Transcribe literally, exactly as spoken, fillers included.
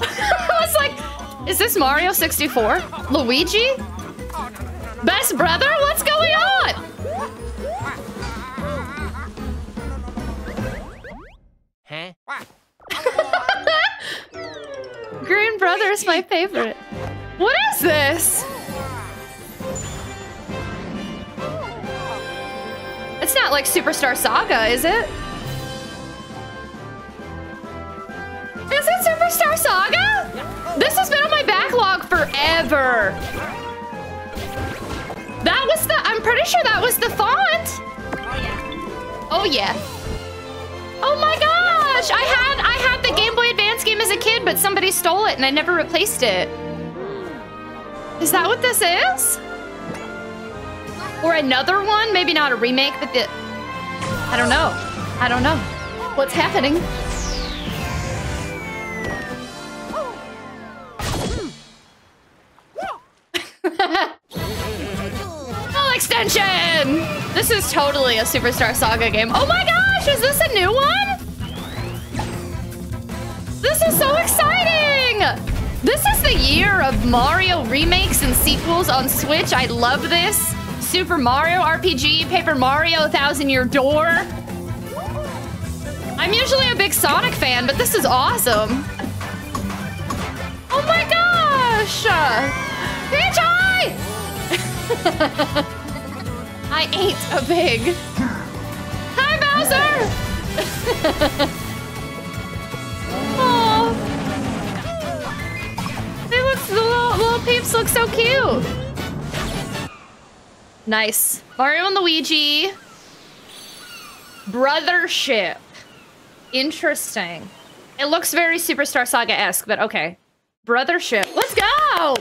I was like, is this Mario sixty-four? Luigi? Best brother? What's going on? Huh? Green Brother is my favorite. What is this? It's not like Superstar Saga, is it? Is it Superstar Saga? This has been on my backlog forever. That was the... I'm pretty sure that was the font. Oh, yeah. Oh, my gosh. I had, I had the Game Boy Advance game as a kid, but somebody stole it, and I never replaced it. Is that what this is? Or another one? Maybe not a remake, but the... I don't know. I don't know. What's happening? Full extension! This is totally a Superstar Saga game. Oh my gosh! Is this a new one? This is so exciting! This is the year of Mario remakes and sequels on Switch. I love this. Super Mario R P G, Paper Mario, Thousand Year Door. I'm usually a big Sonic fan, but this is awesome. Oh my gosh! Peach Eye! I ain't a pig. Hi, Bowser! Oh. They look, the little, little peeps look so cute. Nice. Mario and Luigi Brothership. Interesting. It looks very Superstar Saga-esque, but okay. Brothership. Let's go!